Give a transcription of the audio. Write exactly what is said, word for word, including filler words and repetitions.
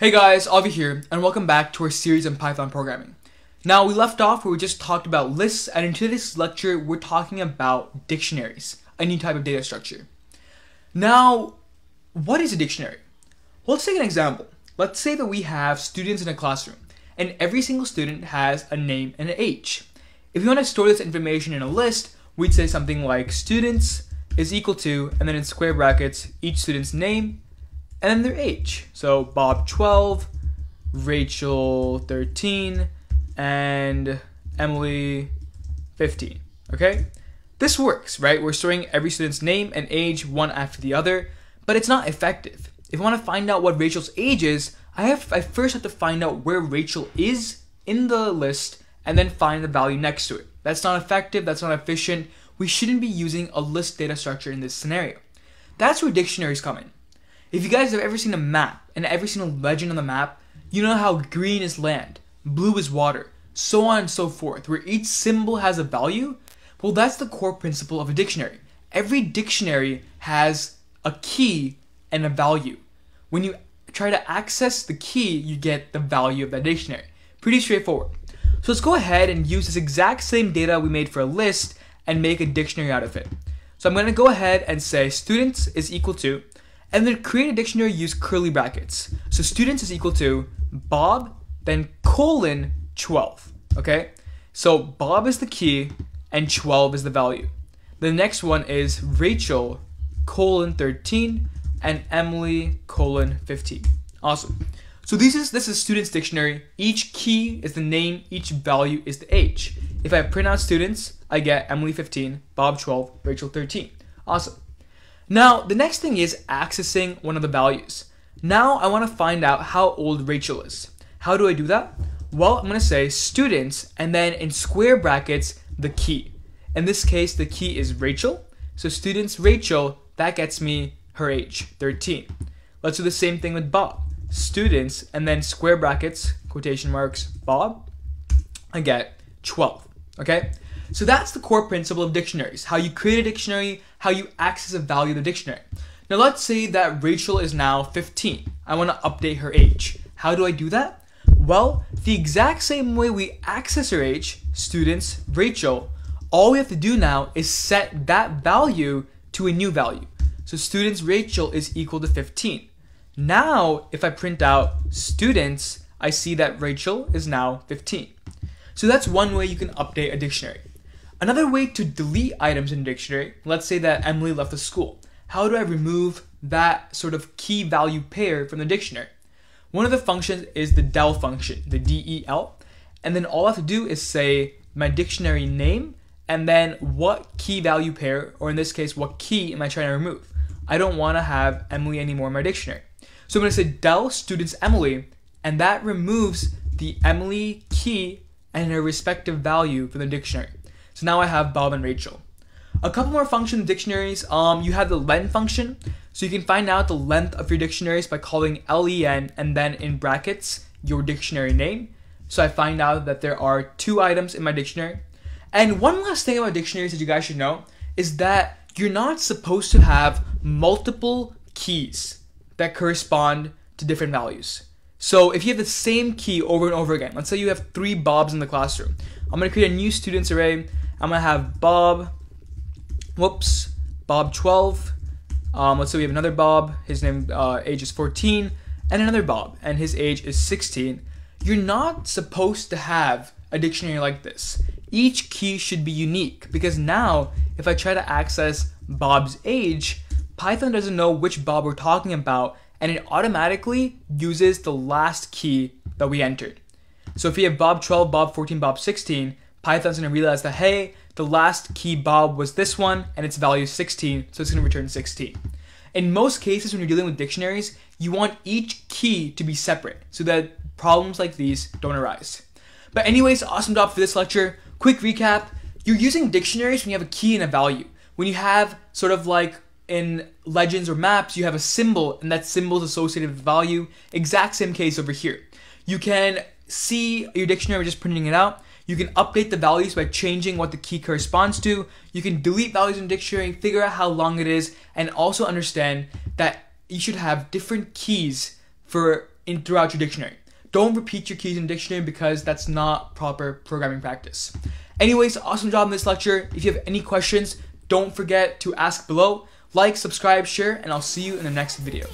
Hey guys, Avi here, and welcome back to our series on Python programming. Now, we left off where we just talked about lists, and in today's lecture, we're talking about dictionaries, a new type of data structure. Now, what is a dictionary? Well, let's take an example. Let's say that we have students in a classroom, and every single student has a name and an age. If we want to store this information in a list, we'd say something like students is equal to, and then in square brackets, each student's name, and their age. So Bob twelve, Rachel thirteen, and Emily fifteen, okay? This works, right? We're storing every student's name and age one after the other, but it's not effective. If I want to find out what Rachel's age is, I have I first have to find out where Rachel is in the list and then find the value next to it. That's not effective, that's not efficient. We shouldn't be using a list data structure in this scenario. That's where dictionaries come in. If you guys have ever seen a map and ever seen a legend on the map, you know how green is land, blue is water, so on and so forth, where each symbol has a value. Well, that's the core principle of a dictionary. Every dictionary has a key and a value. When you try to access the key, you get the value of that dictionary. Pretty straightforward. So let's go ahead and use this exact same data we made for a list and make a dictionary out of it. So I'm going to go ahead and say students is equal to, and then create a dictionary, use curly brackets. So students is equal to Bob, then colon twelve, okay? So Bob is the key and twelve is the value. The next one is Rachel, colon thirteen, and Emily, colon fifteen. Awesome. So this is, this is students dictionary. Each key is the name, each value is the age. If I print out students, I get Emily fifteen, Bob twelve, Rachel thirteen. Awesome. Now, the next thing is accessing one of the values. Now, I want to find out how old Rachel is. How do I do that? Well, I'm going to say students, and then in square brackets, the key. In this case, the key is Rachel. So students Rachel, that gets me her age, thirteen. Let's do the same thing with Bob. Students, and then square brackets, quotation marks, Bob, I get twelve, okay? So that's the core principle of dictionaries, how you create a dictionary, how you access a value of the dictionary. Now let's say that Rachel is now fifteen. I want to update her age. How do I do that? Well, the exact same way we access her age, students, Rachel, all we have to do now is set that value to a new value. So students, Rachel is equal to fifteen. Now, if I print out students, I see that Rachel is now fifteen. So that's one way you can update a dictionary. Another way to delete items in a dictionary, let's say that Emily left the school. How do I remove that sort of key value pair from the dictionary? One of the functions is the del function, the D E L, and then all I have to do is say my dictionary name and then what key value pair, or in this case, what key am I trying to remove? I don't want to have Emily anymore in my dictionary. So I'm going to say del students Emily, and that removes the Emily key and her respective value from the dictionary. So now I have Bob and Rachel. A couple more functions in dictionaries. Um, you have the len function. So you can find out the length of your dictionaries by calling len and then in brackets, your dictionary name. So I find out that there are two items in my dictionary. And one last thing about dictionaries that you guys should know is that you're not supposed to have multiple keys that correspond to different values. So if you have the same key over and over again, let's say you have three Bobs in the classroom. I'm going to create a new students array. I'm going to have Bob, whoops, Bob twelve. Um, let's say we have another Bob, his name, uh, age is fourteen, and another Bob, and his age is sixteen. You're not supposed to have a dictionary like this. Each key should be unique, because now if I try to access Bob's age, Python doesn't know which Bob we're talking about, and it automatically uses the last key that we entered. So if we have Bob twelve, Bob fourteen, Bob sixteen, Python's gonna realize that, hey, the last key Bob was this one and its value is sixteen, so it's gonna return sixteen. In most cases when you're dealing with dictionaries, you want each key to be separate so that problems like these don't arise. But anyways, awesome job for this lecture. Quick recap, you're using dictionaries when you have a key and a value. When you have sort of like in legends or maps, you have a symbol and that symbol is associated with value. Exact same case over here. You can see your dictionary by just printing it out. You can update the values by changing what the key corresponds to. You can delete values in dictionary, figure out how long it is, and also understand that you should have different keys for in throughout your dictionary. Don't repeat your keys in dictionary because that's not proper programming practice. Anyways, awesome job in this lecture. If you have any questions, don't forget to ask below. Like, subscribe, share, and I'll see you in the next video.